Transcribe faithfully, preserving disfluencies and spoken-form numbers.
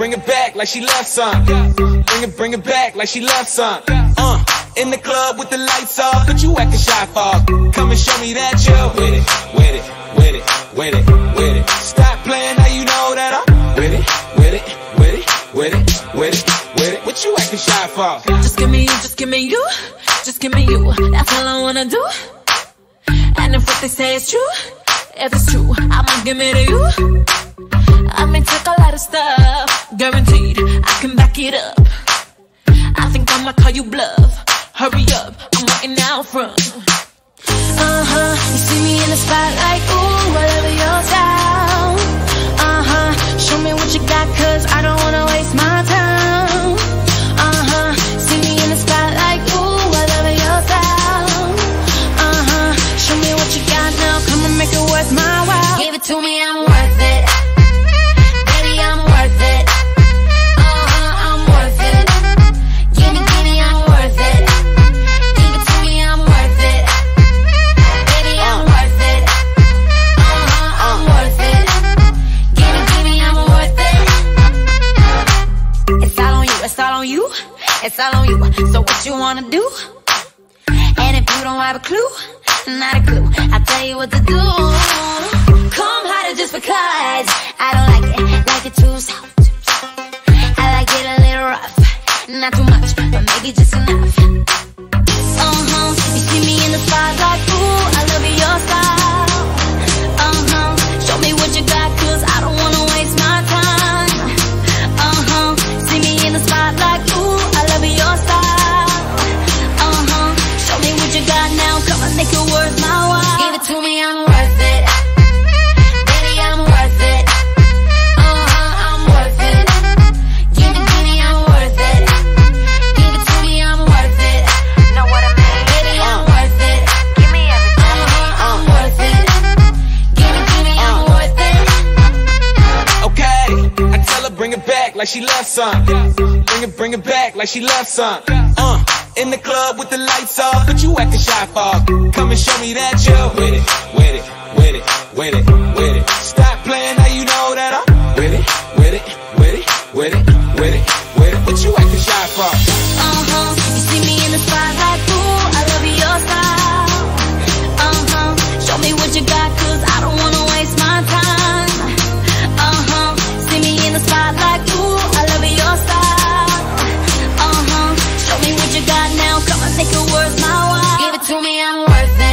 bring it back like she loves some. Bring it, bring it back like she loves some. Uh, in the club with the lights off, but you actin' shy for. Come and show me that you with it, with it, with it, with it, with it. Stop playing, now you know that I'm with it, with it, with it, with it, with it, with it. What you actin' shy for? Just give me you, just give me you, just give me you. That's all I wanna do. And if what they say is true, if it's true, I'ma give it to you. I may take a lot of stuff, guaranteed, I can back it up. I think I'ma call you bluff, hurry up, I'm waiting out front. Uh-huh, you see me in the spotlight, ooh, I love your style. Uh-huh, show me what you got, cause I don't wanna waste my time. Uh-huh, see me in the spotlight, ooh, I love your style. Uh-huh, show me what you got now, come and make it worth my while. Give it to me, I'm worth it. It's all on you, so what you wanna do? And if you don't have a clue, not a clue, I'll tell you what to do. Come harder just because I don't like it, like it too soft. I like it a little rough, not too much, but maybe just enough. Uh-huh, you see me in the spotlight, ooh, I love your style. Uh-huh, show me what you got, cause I don't wanna waste my time. Uh-huh, see me in the spotlight, ooh, your style. Uh-huh, show me what you got now, come and make it worth my while. Give it to me, I'm worth it. Baby, I'm worth it. Uh-huh, I'm worth it. Give it to me, I'm worth it. Give it to me, I'm worth it. Know what I mean? Baby, I'm worth it. Give me everything. Uh-huh, I'm worth it. Give it to me, I'm worth it. Okay, I tell her bring it back like she loves some. Bring it, bring it back like she loves some. Uh, in the club with the lights off, but you actin' shy for. Come and show me that you with it, with it, with it, with it, with it. Stop playing, now you know that I'm with it, with it, with it, with it, with it, with it. What you actin' shy for? Uh-huh, you see me in the spotlight, ooh, I love your style. Uh-huh, show me what you got, cause I don't wanna waste my time. Uh-huh, see me in the spotlight, ooh, I love your style. Show me what you got now, come and make it worth my while. Give it to me, I'm worth it.